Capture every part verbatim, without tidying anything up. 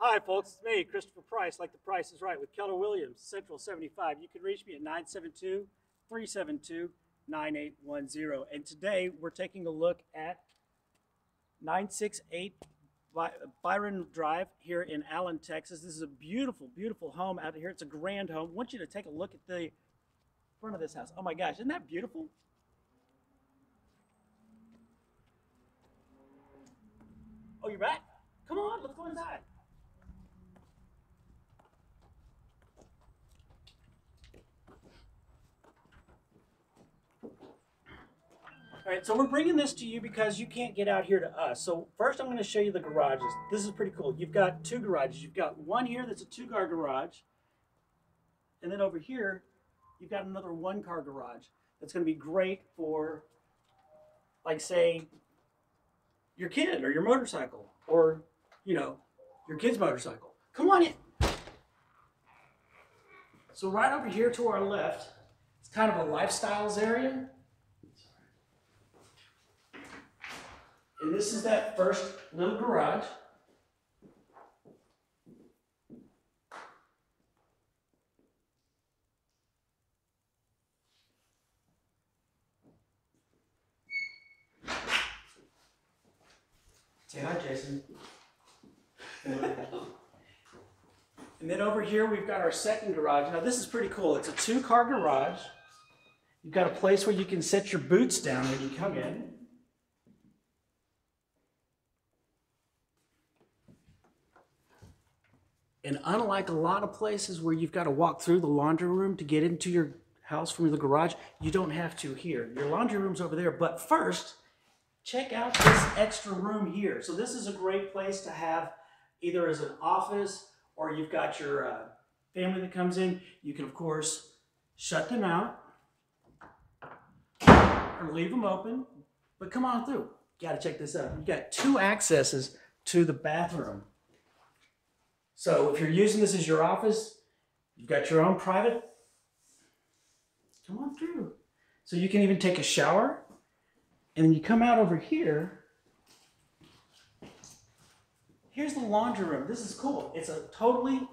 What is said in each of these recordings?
Hi folks, it's me, Christopher Price, like the Price is Right, with Keller Williams, Central seventy-five. You can reach me at nine seven two, three seven two, nine eight one zero. And today we're taking a look at nine six eight By Byron Drive here in Allen, Texas. This is a beautiful, beautiful home out here. It's a grand home. I want you to take a look at the front of this house. Oh my gosh, isn't that beautiful? Oh, you're back? Come on, let's go inside. All right, so we're bringing this to you because you can't get out here to us. So first I'm going to show you the garages. This is pretty cool. You've got two garages. You've got one here that's a two-car garage. And then over here, you've got another one-car garage that's going to be great for, like, say, your kid or your motorcycle or, you know, your kid's motorcycle. Come on in. So right over here to our left, it's kind of a lifestyles area. And this is that first little garage. Say hi, Jason. And then over here, we've got our second garage. Now, this is pretty cool. It's a two-car garage. You've got a place where you can set your boots down when you come in. And unlike a lot of places where you've got to walk through the laundry room to get into your house from the garage, you don't have to here. Your laundry room's over there. But first, check out this extra room here. So this is a great place to have either as an office or you've got your uh, family that comes in. You can, of course, shut them out or leave them open. But come on through. You got to check this out. You've got two accesses to the bathroom. So if you're using this as your office, you've got your own private, come on through. So you can even take a shower, and then you come out over here. Here's the laundry room. This is cool. It's a totally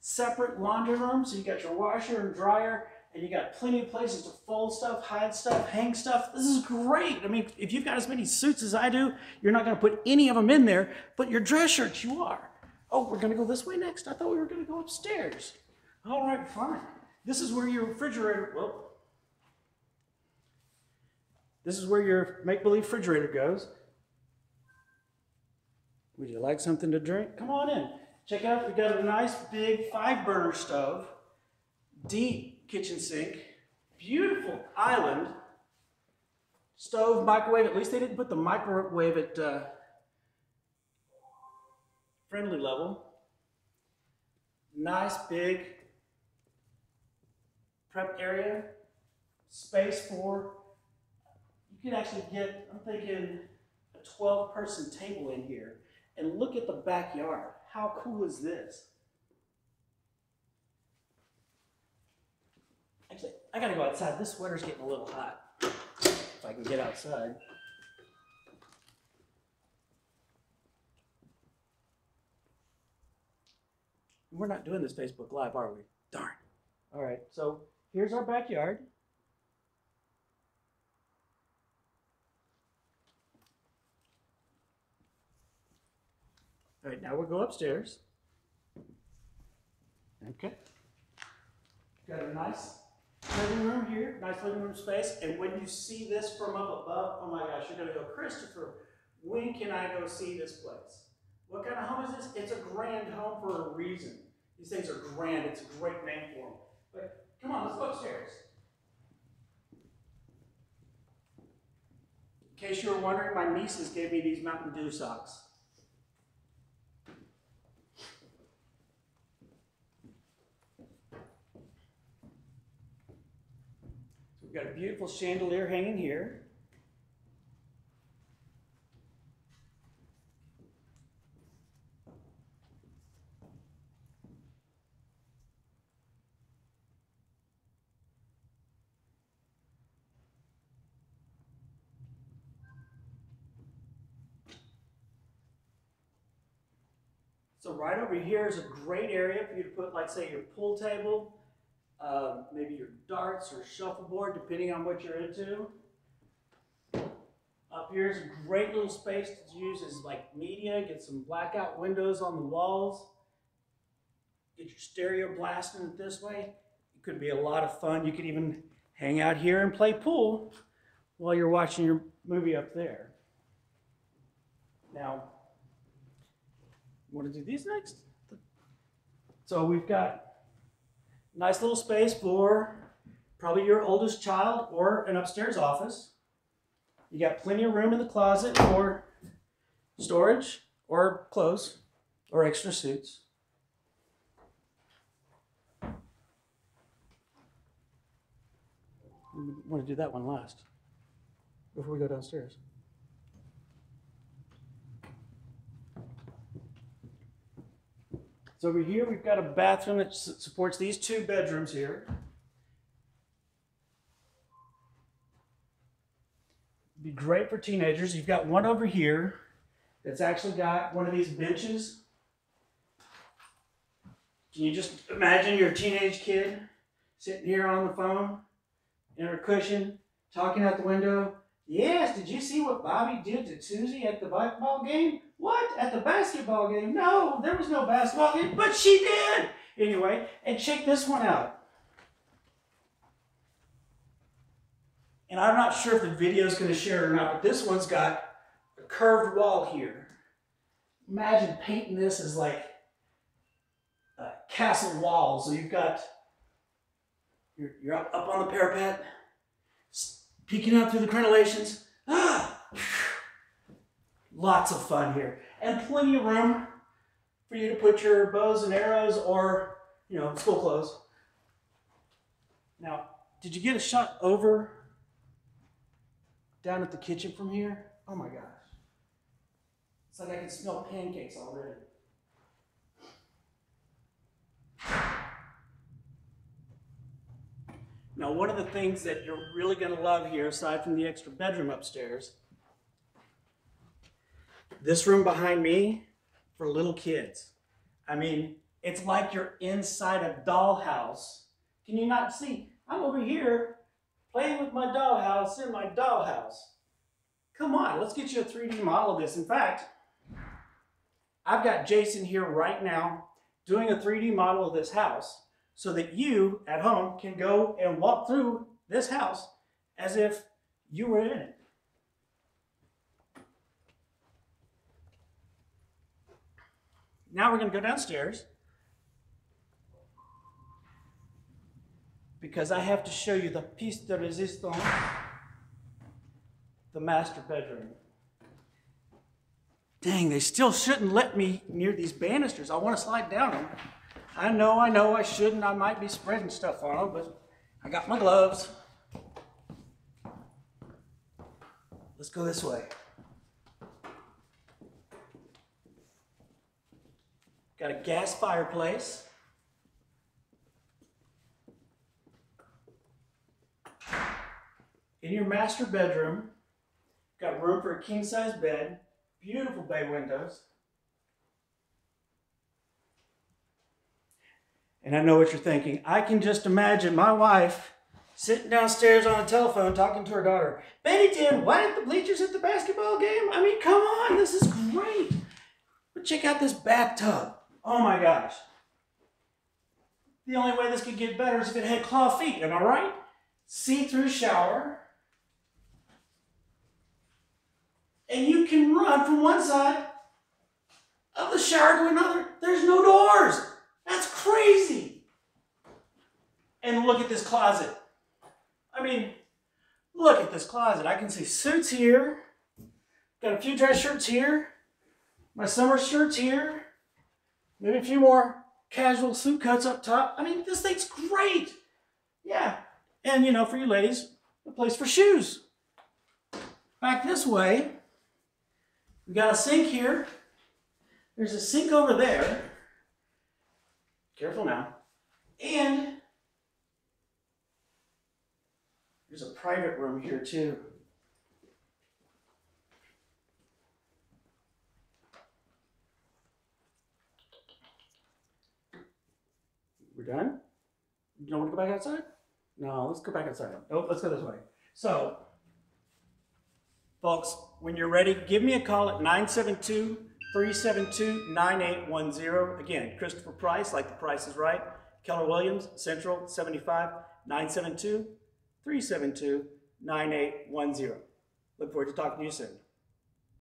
separate laundry room. So you got your washer and dryer, and you got plenty of places to fold stuff, hide stuff, hang stuff. This is great. I mean, if you've got as many suits as I do, you're not going to put any of them in there, but your dress shirts you are. Oh, we're going to go this way next. I thought we were going to go upstairs. All right, fine. This is where your refrigerator, well, this is where your make-believe refrigerator goes. Would you like something to drink? Come on in. Check out, we've got a nice big five-burner stove, deep kitchen sink, beautiful island, stove, microwave. At least they didn't put the microwave at... Uh, friendly level, nice big prep area, space for, you can actually get, I'm thinking a twelve person table in here, and look at the backyard. How cool is this? Actually, I gotta go outside. This sweater's getting a little hot, if I can get outside. We're not doing this Facebook Live, are we? Darn. All right, so here's our backyard. All right, now we'll go upstairs. Okay. Got a nice living room here, nice living room space. And when you see this from up above, oh my gosh, you're going to go, Christopher, when can I go see this place? What kind of home is this? It's a grand home for a reason. These things are grand. It's a great name for them. But come on, let's go upstairs. In case you were wondering, my nieces gave me these Mountain Dew socks. So we've got a beautiful chandelier hanging here. So right over here is a great area for you to put, like, say, your pool table, uh, maybe your darts or shuffleboard, depending on what you're into. Up here is a great little space to use as, like, media. Get some blackout windows on the walls. Get your stereo blasting it this way. It could be a lot of fun. You could even hang out here and play pool while you're watching your movie up there. Now, want to do these next? So we've got a nice little space for probably your oldest child or an upstairs office. You got plenty of room in the closet for storage or clothes or extra suits. We want to do that one last before we go downstairs. So over here, we've got a bathroom that supports these two bedrooms here. It'd be great for teenagers. You've got one over here that's actually got one of these benches. Can you just imagine your teenage kid sitting here on the phone in her cushion, talking out the window? Yes, did you see what Bobby did to Susie at the basketball game? What? At the basketball game? No, there was no basketball game, but she did! Anyway, and check this one out. And I'm not sure if the video is going to share it or not, but this one's got a curved wall here. Imagine painting this as like a castle wall. So you've got, you're, you're up, up on the parapet, peeking out through the crenellations. Ah, lots of fun here, and plenty of room for you to put your bows and arrows or, you know, school clothes. Now, did you get a shot over down at the kitchen from here? Oh my gosh. It's like I can smell pancakes already. Now, one of the things that you're really going to love here, aside from the extra bedroom upstairs, this room behind me for little kids. I mean, it's like you're inside a dollhouse. Can you not see? I'm over here playing with my dollhouse in my dollhouse. Come on, let's get you a three D model of this. In fact, I've got Jason here right now doing a three D model of this house, so that you at home can go and walk through this house as if you were in it. Now we're going to go downstairs, because I have to show you the piece de resistance, the master bedroom. Dang, they still shouldn't let me near these banisters. I want to slide down them. I know, I know, I shouldn't. I might be spreading stuff on them, but I got my gloves. Let's go this way. Got a gas fireplace. In your master bedroom, got room for a king-size bed, beautiful bay windows. And I know what you're thinking. I can just imagine my wife sitting downstairs on a telephone talking to her daughter. Betty Tim, why aren't the bleachers at the basketball game? I mean, come on, this is great. But check out this bathtub. Oh my gosh. The only way this could get better is if it had claw feet, am I right? See-through shower. And you can run from one side of the shower to another. There's no doors. That's crazy. And look at this closet. I mean, look at this closet. I can see suits here. Got a few dress shirts here. My summer shirts here. Maybe a few more casual suit cuts up top. I mean, this thing's great. Yeah. And, you know, for you ladies, a place for shoes. Back this way. We got a sink here. There's a sink over there. Careful now. And there's a private room here too. We're done? You don't want to go back outside? No, let's go back outside. Oh, let's go this way. So, folks, when you're ready, give me a call at nine seven two, three seven two, nine eight one zero. Again, Christopher Price, like the Price is Right. Keller Williams, Central, seventy-five, nine seven two, three seven two, nine eight one zero. Look forward to talking to you soon.